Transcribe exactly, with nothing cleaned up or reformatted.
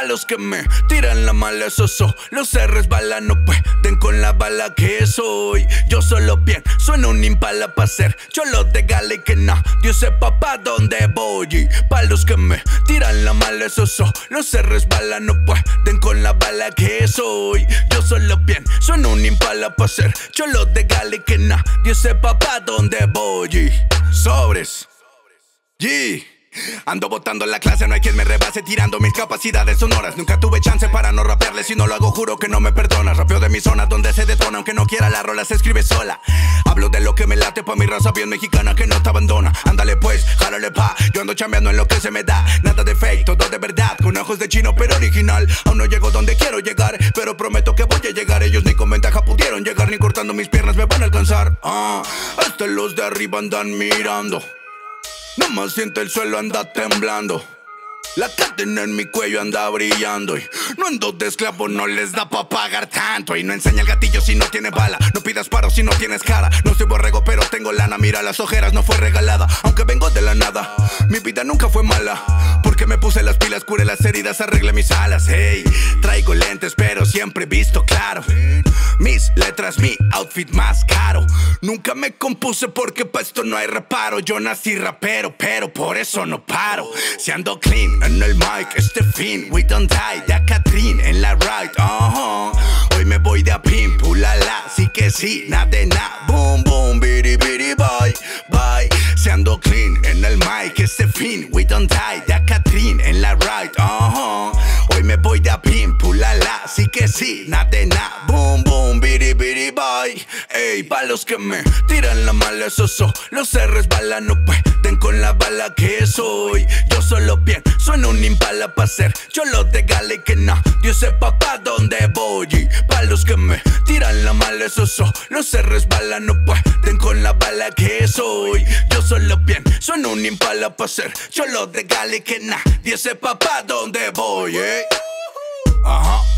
Pa' los que me tiran la mala, esos solo se resbalan, no pueden con la bala que soy. Yo solo pienso en un impala pa' ser cholo de gala y que nadie sepa pa' dónde voy. Y pa' los que me tiran la mala, esos solo se resbalan, no pueden con la bala que soy. Yo solo pienso en un impala pa' ser cholo de gala y que nadie sepa pa' dónde voy. Y sobres, y ando botando la clase, no hay quien me rebase, tirando mis capacidades sonoras. Nunca tuve chance para no rapearle, si no lo hago juro que no me perdonas. Rapeo de mi zona donde se detona, aunque no quiera la rola se escribe sola. Hablo de lo que me late pa' mi raza bien mexicana que no te abandona. Ándale pues, jálale pa, yo ando chambeando en lo que se me da. Nada de fake, todo de verdad, con ojos de chino pero original. Aún no llego donde quiero llegar, pero prometo que voy a llegar. Ellos ni con ventaja pudieron llegar, ni cortando mis piernas me van a alcanzar. Ah, hasta los de arriba andan mirando, nomás siente el suelo anda temblando. La cadena en mi cuello anda brillando. Y no ando de esclavo, no les da pa' pagar tanto. Y no enseña el gatillo si no tiene bala, no pidas paro si no tienes cara. No soy borrego pero tengo lana, mira las ojeras, no fue regalada. Aunque vengo de la nada, mi vida nunca fue mala, porque me puse las pilas, curé las heridas, arreglé mis alas. Hey, traigo lentes pero siempre visto claro, mis letras, mi outfit más caro. Nunca me compuse porque pa' esto no hay reparo. Yo nací rapero pero por eso no paro. Si ando clean en el mic, este fin, we don't die, ya Catrín en la ride, uh-huh. Hoy me voy de a pin, pulala, sí que sí, nada de nada, boom, boom, biri, biri, bye, bye. Se ando clean en el mic, este fin, we don't die, ya Catrín en la ride, uh-huh. Hoy me voy de a pin, pulala, sí que sí, nada de nada, boom, boom, biri, biri, bye. Ey, pa' los que me tiran la mala, esos solo se resbalan, no pueden con la bala que soy. Yo solo pienso en un impala pa' ser cholo de gala y que nadie sepa pa' dónde voy. Y pa' los que me tiran la mala, esos solo se resbalan, no pueden con la bala que soy. Yo solo pienso en un impala pa' ser cholo de gala y que nadie sepa pa' dónde voy, eh. Ajá.